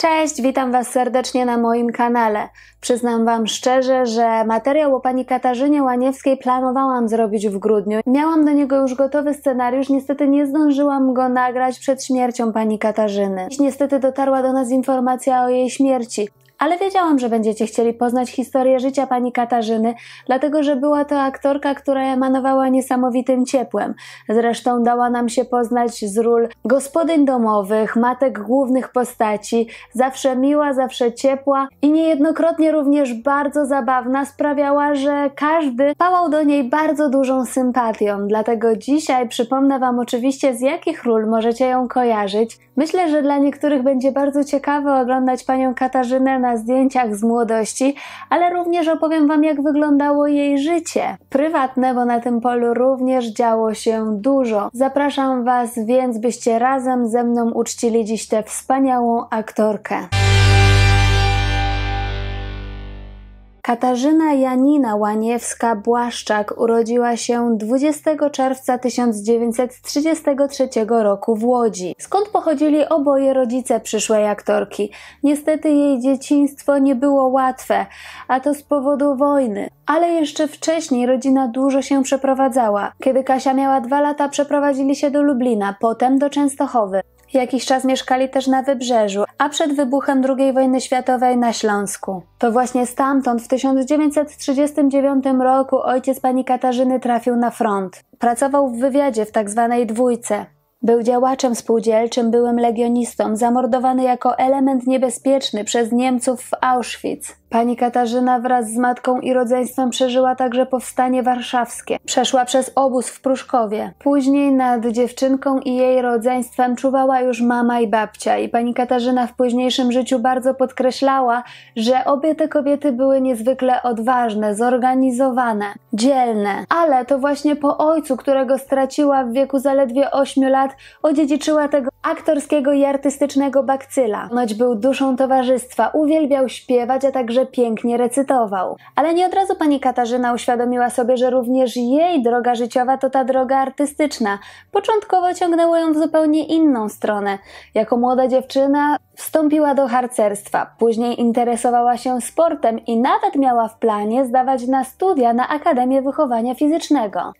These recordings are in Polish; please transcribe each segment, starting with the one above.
Cześć, witam Was serdecznie na moim kanale. Przyznam Wam szczerze, że materiał o pani Katarzynie Łaniewskiej planowałam zrobić w grudniu. Miałam do niego już gotowy scenariusz, niestety nie zdążyłam go nagrać przed śmiercią pani Katarzyny. Niestety dotarła do nas informacja o jej śmierci. Ale wiedziałam, że będziecie chcieli poznać historię życia pani Katarzyny, dlatego że była to aktorka, która emanowała niesamowitym ciepłem. Zresztą dała nam się poznać z ról gospodyń domowych, matek głównych postaci, zawsze miła, zawsze ciepła i niejednokrotnie również bardzo zabawna, sprawiała, że każdy pałał do niej bardzo dużą sympatią. Dlatego dzisiaj przypomnę Wam oczywiście, z jakich ról możecie ją kojarzyć. Myślę, że dla niektórych będzie bardzo ciekawe oglądać panią Katarzynę na zdjęciach z młodości, ale również opowiem Wam, jak wyglądało jej życie prywatne, bo na tym polu również działo się dużo. Zapraszam Was więc, byście razem ze mną uczcili dziś tę wspaniałą aktorkę. Katarzyna Janina Łaniewska-Błaszczak urodziła się 20 czerwca 1933 roku w Łodzi, skąd pochodzili oboje rodzice przyszłej aktorki. Niestety jej dzieciństwo nie było łatwe, a to z powodu wojny. Ale jeszcze wcześniej rodzina dużo się przeprowadzała. Kiedy Kasia miała 2 lata, przeprowadzili się do Lublina, potem do Częstochowy. Jakiś czas mieszkali też na Wybrzeżu, a przed wybuchem II wojny światowej na Śląsku. To właśnie stamtąd w 1939 roku ojciec pani Katarzyny trafił na front. Pracował w wywiadzie w tzw. dwójce. Był działaczem spółdzielczym, byłym legionistą, zamordowany jako element niebezpieczny przez Niemców w Auschwitz. Pani Katarzyna wraz z matką i rodzeństwem przeżyła także powstanie warszawskie. Przeszła przez obóz w Pruszkowie. Później nad dziewczynką i jej rodzeństwem czuwała już mama i babcia. I pani Katarzyna w późniejszym życiu bardzo podkreślała, że obie te kobiety były niezwykle odważne, zorganizowane, dzielne. Ale to właśnie po ojcu, którego straciła w wieku zaledwie 8 lat, odziedziczyła tego aktorskiego i artystycznego bakcyla. Ponoć był duszą towarzystwa, uwielbiał śpiewać, a także pięknie recytował. Ale nie od razu pani Katarzyna uświadomiła sobie, że również jej droga życiowa to ta droga artystyczna. Początkowo ciągnęło ją w zupełnie inną stronę. Jako młoda dziewczyna wstąpiła do harcerstwa, później interesowała się sportem i nawet miała w planie zdawać na studia na Akademię Wychowania Fizycznego.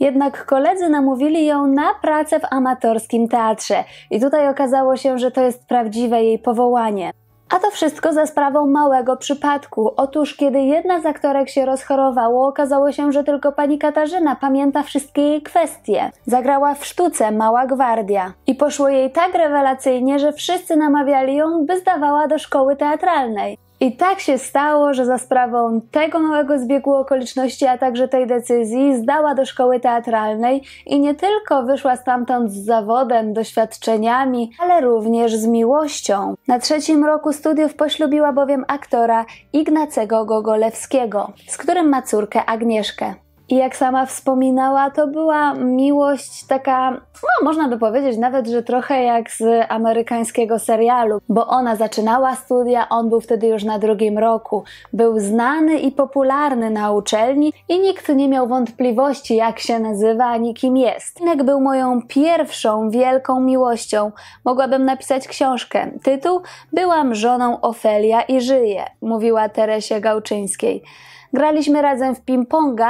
Jednak koledzy namówili ją na pracę w amatorskim teatrze i tutaj okazało się, że to jest prawdziwe jej powołanie. A to wszystko za sprawą małego przypadku. Otóż kiedy jedna z aktorek się rozchorowało, okazało się, że tylko pani Katarzyna pamięta wszystkie jej kwestie. Zagrała w sztuce Mała Gwardia. I poszło jej tak rewelacyjnie, że wszyscy namawiali ją, by zdawała do szkoły teatralnej. I tak się stało, że za sprawą tego małego zbiegu okoliczności, a także tej decyzji zdała do szkoły teatralnej i nie tylko wyszła stamtąd z zawodem, doświadczeniami, ale również z miłością. Na 3. roku studiów poślubiła bowiem aktora Ignacego Gogolewskiego, z którym ma córkę Agnieszkę. I jak sama wspominała, to była miłość taka, no można by powiedzieć nawet, że trochę jak z amerykańskiego serialu, bo ona zaczynała studia, on był wtedy już na 2. roku. Był znany i popularny na uczelni i nikt nie miał wątpliwości, jak się nazywa ani kim jest. Inek był moją pierwszą wielką miłością. Mogłabym napisać książkę. Tytuł: Byłam żoną Ofelia i żyję, mówiła Teresie Gałczyńskiej. Graliśmy razem w ping-ponga,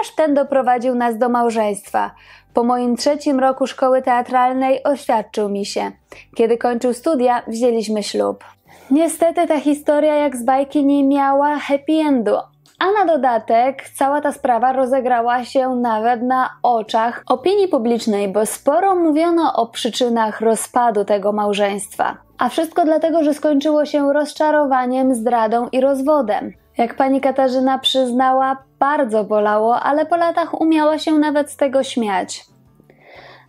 aż ten doprowadził nas do małżeństwa. Po moim 3. roku szkoły teatralnej oświadczył mi się. Kiedy kończył studia, wzięliśmy ślub. Niestety ta historia jak z bajki nie miała happy endu. A na dodatek cała ta sprawa rozegrała się nawet na oczach opinii publicznej, bo sporo mówiono o przyczynach rozpadu tego małżeństwa. A wszystko dlatego, że skończyło się rozczarowaniem, zdradą i rozwodem. Jak pani Katarzyna przyznała, bardzo bolało, ale po latach umiała się nawet z tego śmiać.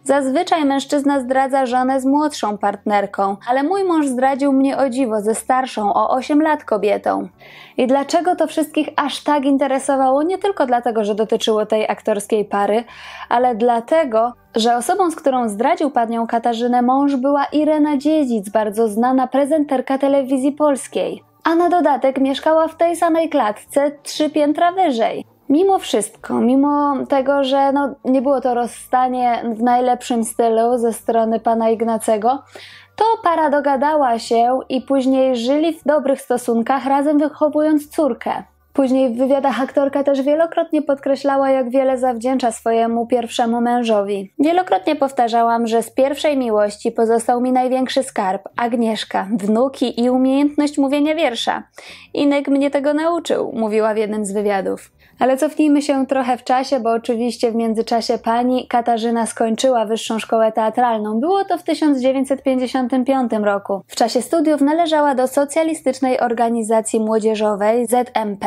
Zazwyczaj mężczyzna zdradza żonę z młodszą partnerką, ale mój mąż zdradził mnie, o dziwo, ze starszą o 8 lat kobietą. I dlaczego to wszystkich aż tak interesowało? Nie tylko dlatego, że dotyczyło tej aktorskiej pary, ale dlatego, że osobą, z którą zdradził panią Katarzynę mąż, była Irena Dziedzic, bardzo znana prezenterka telewizji polskiej. A na dodatek mieszkała w tej samej klatce 3 piętra wyżej. Mimo wszystko, mimo tego, że nie było to rozstanie w najlepszym stylu ze strony pana Ignacego, To para dogadała się i później żyli w dobrych stosunkach, razem wychowując córkę. Później w wywiadach aktorka też wielokrotnie podkreślała, jak wiele zawdzięcza swojemu pierwszemu mężowi. Wielokrotnie powtarzałam, że z pierwszej miłości pozostał mi największy skarb, Agnieszka, wnuki i umiejętność mówienia wiersza. Inek mnie tego nauczył, mówiła w jednym z wywiadów. Ale cofnijmy się trochę w czasie, bo oczywiście w międzyczasie pani Katarzyna skończyła Wyższą Szkołę Teatralną. Było to w 1955 roku. W czasie studiów należała do Socjalistycznej Organizacji Młodzieżowej ZMP,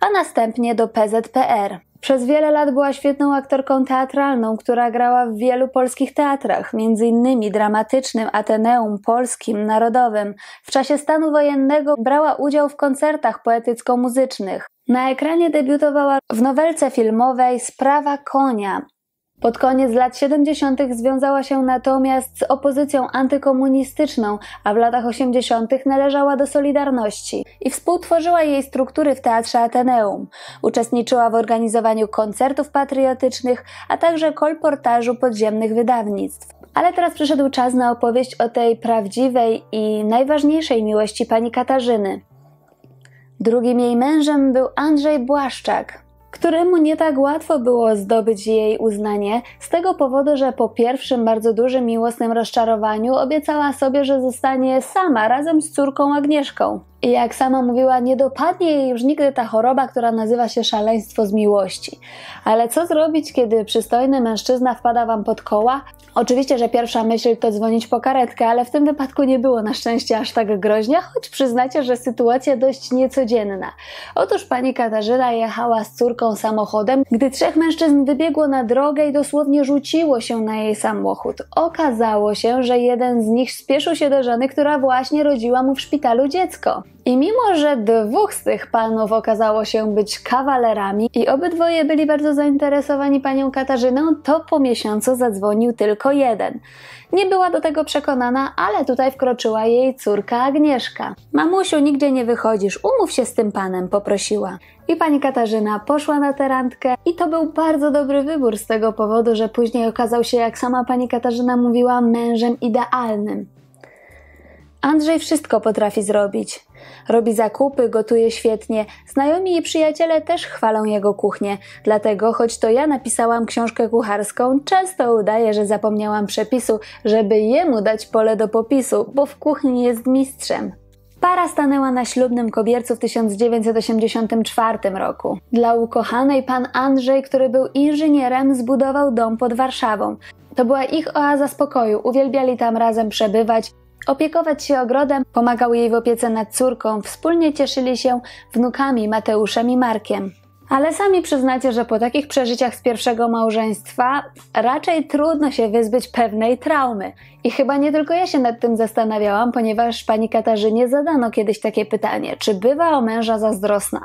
a następnie do PZPR. Przez wiele lat była świetną aktorką teatralną, która grała w wielu polskich teatrach, m.in. Dramatycznym, Ateneum, Polskim, Narodowym. W czasie stanu wojennego brała udział w koncertach poetycko-muzycznych. Na ekranie debiutowała w nowelce filmowej Sprawa Konia. Pod koniec lat 70. związała się natomiast z opozycją antykomunistyczną, a w latach 80. należała do Solidarności i współtworzyła jej struktury w Teatrze Ateneum. Uczestniczyła w organizowaniu koncertów patriotycznych, a także kolportażu podziemnych wydawnictw. Ale teraz przyszedł czas na opowieść o tej prawdziwej i najważniejszej miłości pani Katarzyny. Drugim jej mężem był Andrzej Błaszczak, któremu nie tak łatwo było zdobyć jej uznanie, z tego powodu, że po pierwszym bardzo dużym miłosnym rozczarowaniu obiecała sobie, że zostanie sama razem z córką Agnieszką. I jak sama mówiła, nie dopadnie jej już nigdy ta choroba, która nazywa się szaleństwo z miłości. Ale co zrobić, kiedy przystojny mężczyzna wpada wam pod koła? Oczywiście, że pierwsza myśl to dzwonić po karetkę, ale w tym wypadku nie było na szczęście aż tak groźnie, choć przyznacie, że sytuacja dość niecodzienna. Otóż pani Katarzyna jechała z córką samochodem, gdy trzech mężczyzn wybiegło na drogę i dosłownie rzuciło się na jej samochód. Okazało się, że jeden z nich spieszył się do żony, która właśnie rodziła mu w szpitalu dziecko. I mimo, że dwóch z tych panów okazało się być kawalerami i obydwoje byli bardzo zainteresowani panią Katarzyną, to po miesiącu zadzwonił tylko jeden. Nie była do tego przekonana, ale tutaj wkroczyła jej córka Agnieszka. Mamusiu, nigdzie nie wychodzisz, umów się z tym panem, poprosiła. I pani Katarzyna poszła na tę randkę i to był bardzo dobry wybór z tego powodu, że później okazał się, jak sama pani Katarzyna mówiła, mężem idealnym. Andrzej wszystko potrafi zrobić. Robi zakupy, gotuje świetnie, znajomi i przyjaciele też chwalą jego kuchnię. Dlatego, choć to ja napisałam książkę kucharską, często udaję, że zapomniałam przepisu, żeby jemu dać pole do popisu, bo w kuchni jest mistrzem. Para stanęła na ślubnym kobiercu w 1984 roku. Dla ukochanej pan Andrzej, który był inżynierem, zbudował dom pod Warszawą. To była ich oaza spokoju, uwielbiali tam razem przebywać, opiekować się ogrodem, pomagał jej w opiece nad córką, wspólnie cieszyli się wnukami Mateuszem i Markiem. Ale sami przyznacie, że po takich przeżyciach z pierwszego małżeństwa raczej trudno się wyzbyć pewnej traumy. I chyba nie tylko ja się nad tym zastanawiałam, ponieważ pani Katarzynie zadano kiedyś takie pytanie, czy bywa o męża zazdrosna?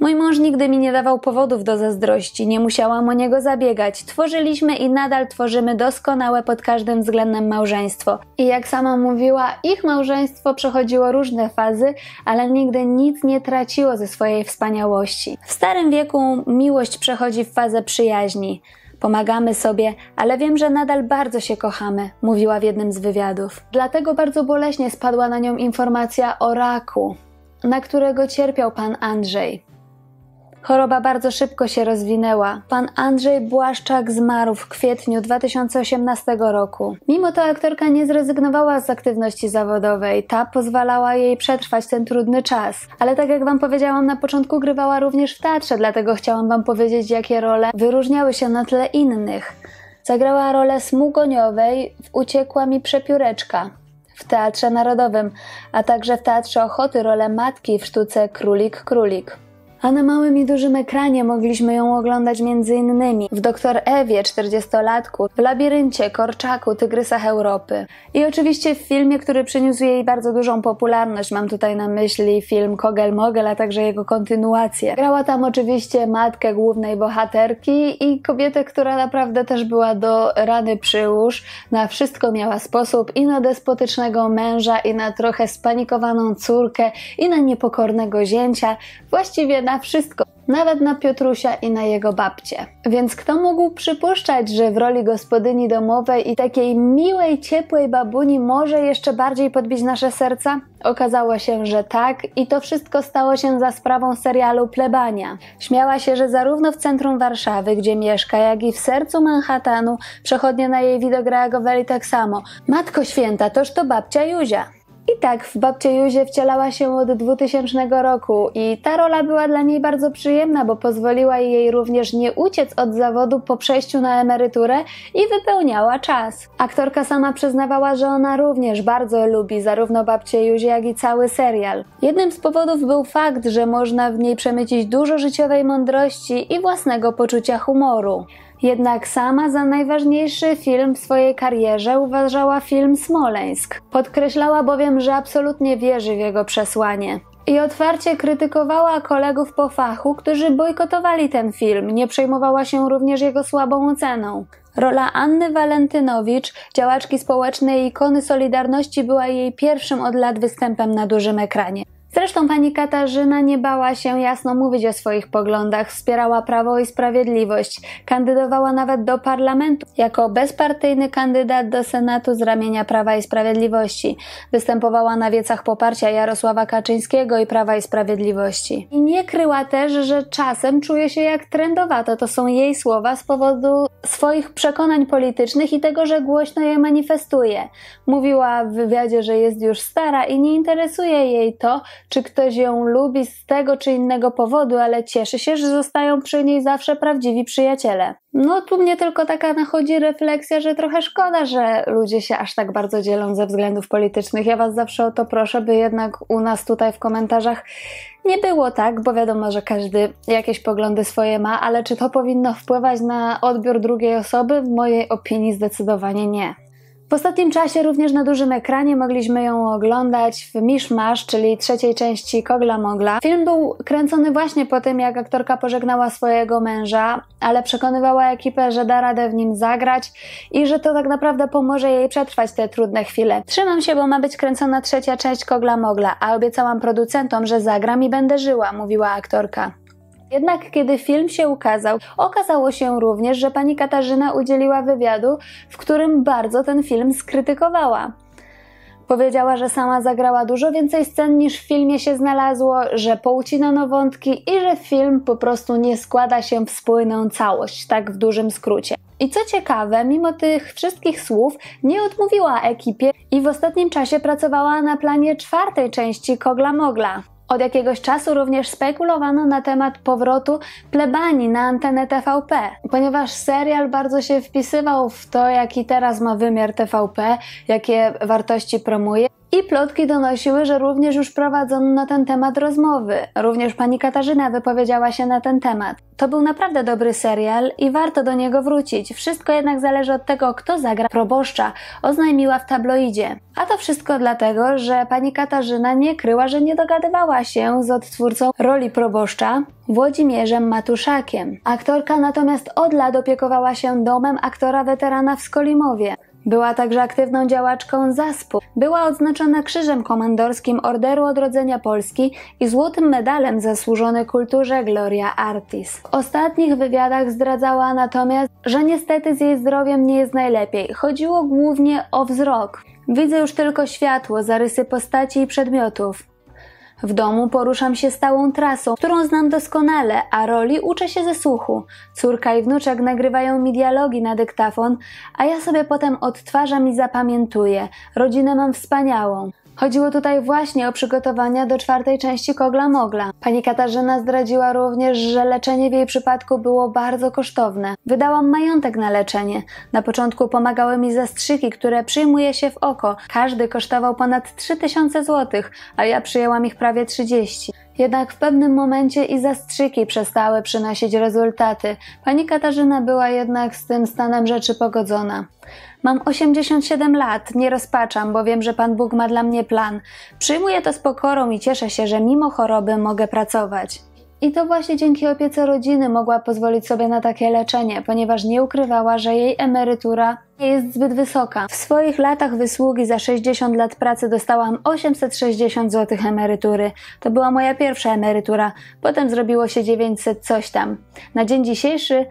Mój mąż nigdy mi nie dawał powodów do zazdrości, nie musiałam o niego zabiegać. Tworzyliśmy i nadal tworzymy doskonałe pod każdym względem małżeństwo. I jak sama mówiła, ich małżeństwo przechodziło różne fazy, ale nigdy nic nie traciło ze swojej wspaniałości. W starym wieku miłość przechodzi w fazę przyjaźni. Pomagamy sobie, ale wiem, że nadal bardzo się kochamy, mówiła w jednym z wywiadów. Dlatego bardzo boleśnie spadła na nią informacja o raku, na którego cierpiał pan Andrzej. Choroba bardzo szybko się rozwinęła. Pan Andrzej Błaszczak zmarł w kwietniu 2018 roku. Mimo to aktorka nie zrezygnowała z aktywności zawodowej. Ta pozwalała jej przetrwać ten trudny czas. Ale tak jak wam powiedziałam, na początku grywała również w teatrze, dlatego chciałam wam powiedzieć, jakie role wyróżniały się na tle innych. Zagrała rolę smugoniowej w Uciekła mi przepióreczka w Teatrze Narodowym, a także w Teatrze Ochoty rolę matki w sztuce Królik, Królik. A na małym i dużym ekranie mogliśmy ją oglądać m.in. w Doktor Ewie 40-latku, w Labiryncie, Korczaku, Tygrysach Europy. I oczywiście w filmie, który przyniósł jej bardzo dużą popularność, mam tutaj na myśli film Kogel Mogel, a także jego kontynuację. Grała tam oczywiście matkę głównej bohaterki i kobietę, która naprawdę też była do rany przyłóż, na wszystko miała sposób, i na despotycznego męża, i na trochę spanikowaną córkę, i na niepokornego zięcia, właściwie na wszystko. nawet na Piotrusia i na jego babcię. Więc kto mógł przypuszczać, że w roli gospodyni domowej i takiej miłej, ciepłej babuni może jeszcze bardziej podbić nasze serca? Okazało się, że tak, i to wszystko stało się za sprawą serialu Plebania. Śmiała się, że zarówno w centrum Warszawy, gdzie mieszka, jak i w sercu Manhattanu przechodnie na jej widok reagowali tak samo. Matko Święta, toż to babcia Józia. I tak w Babcie Józie wcielała się od 2000 roku i ta rola była dla niej bardzo przyjemna, bo pozwoliła jej również nie uciec od zawodu po przejściu na emeryturę i wypełniała czas. Aktorka sama przyznawała, że ona również bardzo lubi zarówno Babcię Józię, jak i cały serial. Jednym z powodów był fakt, że można w niej przemycić dużo życiowej mądrości i własnego poczucia humoru. Jednak sama za najważniejszy film w swojej karierze uważała film Smoleńsk. Podkreślała bowiem, że absolutnie wierzy w jego przesłanie. I otwarcie krytykowała kolegów po fachu, którzy bojkotowali ten film, nie przejmowała się również jego słabą oceną. Rola Anny Walentynowicz, działaczki społecznej ikony Solidarności, była jej pierwszym od lat występem na dużym ekranie. Zresztą pani Katarzyna nie bała się jasno mówić o swoich poglądach, wspierała Prawo i Sprawiedliwość, kandydowała nawet do parlamentu jako bezpartyjny kandydat do Senatu z ramienia Prawa i Sprawiedliwości. Występowała na wiecach poparcia Jarosława Kaczyńskiego i Prawa i Sprawiedliwości. I nie kryła też, że czasem czuje się jak trendowato, to są jej słowa, z powodu swoich przekonań politycznych i tego, że głośno je manifestuje. Mówiła w wywiadzie, że jest już stara i nie interesuje jej to, czy ktoś ją lubi z tego czy innego powodu, ale cieszy się, że zostają przy niej zawsze prawdziwi przyjaciele. No tu mnie tylko taka nachodzi refleksja, że trochę szkoda, że ludzie się aż tak bardzo dzielą ze względów politycznych. Ja was zawsze o to proszę, by jednak u nas tutaj w komentarzach nie było tak, bo wiadomo, że każdy jakieś poglądy swoje ma, ale czy to powinno wpływać na odbiór drugiej osoby? W mojej opinii zdecydowanie nie. W ostatnim czasie również na dużym ekranie mogliśmy ją oglądać w Mishmash, czyli trzeciej części Kogla Mogla. Film był kręcony właśnie po tym, jak aktorka pożegnała swojego męża, ale przekonywała ekipę, że da radę w nim zagrać i że to tak naprawdę pomoże jej przetrwać te trudne chwile. Trzymam się, bo ma być kręcona trzecia część Kogla Mogla, a obiecałam producentom, że zagram i będę żyła, mówiła aktorka. Jednak kiedy film się ukazał, okazało się również, że pani Katarzyna udzieliła wywiadu, w którym bardzo ten film skrytykowała. Powiedziała, że sama zagrała dużo więcej scen niż w filmie się znalazło, że poucinano wątki i że film po prostu nie składa się w spójną całość, tak w dużym skrócie. I co ciekawe, mimo tych wszystkich słów nie odmówiła ekipie i w ostatnim czasie pracowała na planie czwartej części Kogla Mogla. Od jakiegoś czasu również spekulowano na temat powrotu Plebanii na antenę TVP. Ponieważ serial bardzo się wpisywał w to, jaki teraz ma wymiar TVP, jakie wartości promuje, i plotki donosiły, że również już prowadzono na ten temat rozmowy. Również pani Katarzyna wypowiedziała się na ten temat. To był naprawdę dobry serial i warto do niego wrócić. Wszystko jednak zależy od tego, kto zagra proboszcza, oznajmiła w tabloidzie. A to wszystko dlatego, że pani Katarzyna nie kryła, że nie dogadywała się z odtwórcą roli proboszcza, Włodzimierzem Matuszakiem. Aktorka natomiast od lat opiekowała się domem aktora weterana w Skolimowie. Była także aktywną działaczką ZASP-u. Była odznaczona Krzyżem Komandorskim Orderu Odrodzenia Polski i złotym medalem zasłużonej kulturze Gloria Artis. W ostatnich wywiadach zdradzała natomiast, że niestety z jej zdrowiem nie jest najlepiej. Chodziło głównie o wzrok. Widzę już tylko światło, zarysy postaci i przedmiotów. W domu poruszam się stałą trasą, którą znam doskonale, a roli uczę się ze słuchu. Córka i wnuczek nagrywają mi dialogi na dyktafon, a ja sobie potem odtwarzam i zapamiętuję. Rodzinę mam wspaniałą. Chodziło tutaj właśnie o przygotowania do czwartej części Kogla Mogla. Pani Katarzyna zdradziła również, że leczenie w jej przypadku było bardzo kosztowne. Wydałam majątek na leczenie. Na początku pomagały mi zastrzyki, które przyjmuje się w oko. Każdy kosztował ponad 3000 zł, a ja przyjęłam ich prawie 30. Jednak w pewnym momencie i zastrzyki przestały przynosić rezultaty. Pani Katarzyna była jednak z tym stanem rzeczy pogodzona. Mam 87 lat, nie rozpaczam, bo wiem, że Pan Bóg ma dla mnie plan. Przyjmuję to z pokorą i cieszę się, że mimo choroby mogę pracować. I to właśnie dzięki opiece rodziny mogła pozwolić sobie na takie leczenie, ponieważ nie ukrywała, że jej emerytura jest zbyt wysoka. W swoich latach wysługi za 60 lat pracy dostałam 860 zł emerytury. To była moja pierwsza emerytura. Potem zrobiło się 900 coś tam. Na dzień dzisiejszy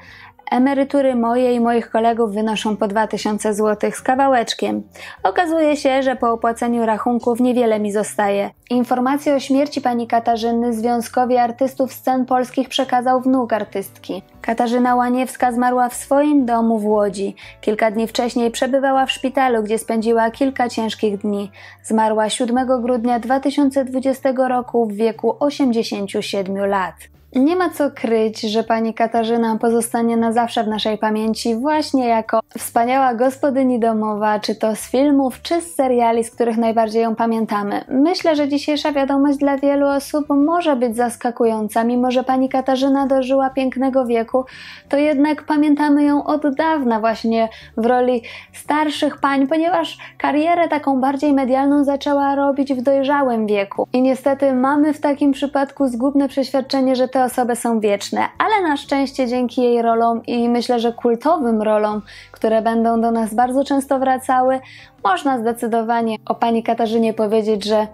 emerytury moje i moich kolegów wynoszą po 2000 zł z kawałeczkiem. Okazuje się, że po opłaceniu rachunków niewiele mi zostaje. Informacje o śmierci pani Katarzyny Związkowi Artystów Scen Polskich przekazał wnuk artystki. Katarzyna Łaniewska zmarła w swoim domu w Łodzi. Kilka dni wcześniej przebywała w szpitalu, gdzie spędziła kilka ciężkich dni. Zmarła 7 grudnia 2020 roku w wieku 87 lat. Nie ma co kryć, że pani Katarzyna pozostanie na zawsze w naszej pamięci właśnie jako wspaniała gospodyni domowa, czy to z filmów, czy z seriali, z których najbardziej ją pamiętamy. Myślę, że dzisiejsza wiadomość dla wielu osób może być zaskakująca. Mimo że pani Katarzyna dożyła pięknego wieku, to jednak pamiętamy ją od dawna właśnie w roli starszych pań, ponieważ karierę taką bardziej medialną zaczęła robić w dojrzałym wieku. I niestety mamy w takim przypadku zgubne przeświadczenie, że te osoby są wieczne, ale na szczęście dzięki jej rolom i myślę, że kultowym rolom, które będą do nas bardzo często wracały, można zdecydowanie o pani Katarzynie powiedzieć, że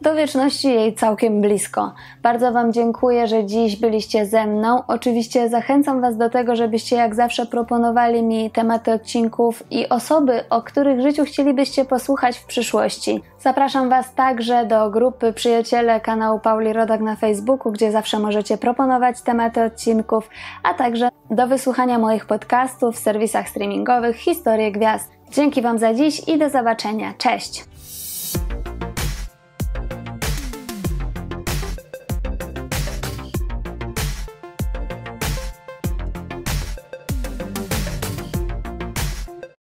do wieczności jej całkiem blisko. Bardzo Wam dziękuję, że dziś byliście ze mną. Oczywiście zachęcam Was do tego, żebyście jak zawsze proponowali mi tematy odcinków i osoby, o których życiu chcielibyście posłuchać w przyszłości. Zapraszam Was także do grupy Przyjaciele kanału Pauli Rodak na Facebooku, gdzie zawsze możecie proponować tematy odcinków, a także do wysłuchania moich podcastów w serwisach streamingowych Historie Gwiazd. Dzięki Wam za dziś i do zobaczenia. Cześć!